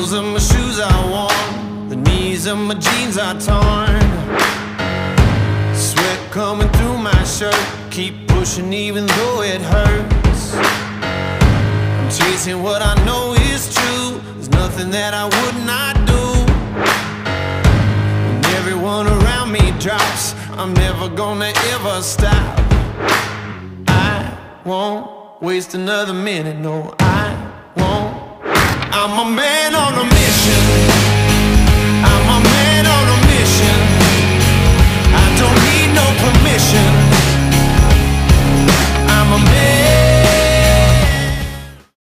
soles of my shoes are worn, the knees of my jeans are torn. Sweat coming through my shirt, keep pushing even though it hurts. I'm chasing what I know is true, there's nothing that I would not do. When everyone around me drops, I'm never gonna ever stop. I won't waste another minute, no I won't. I'm a man of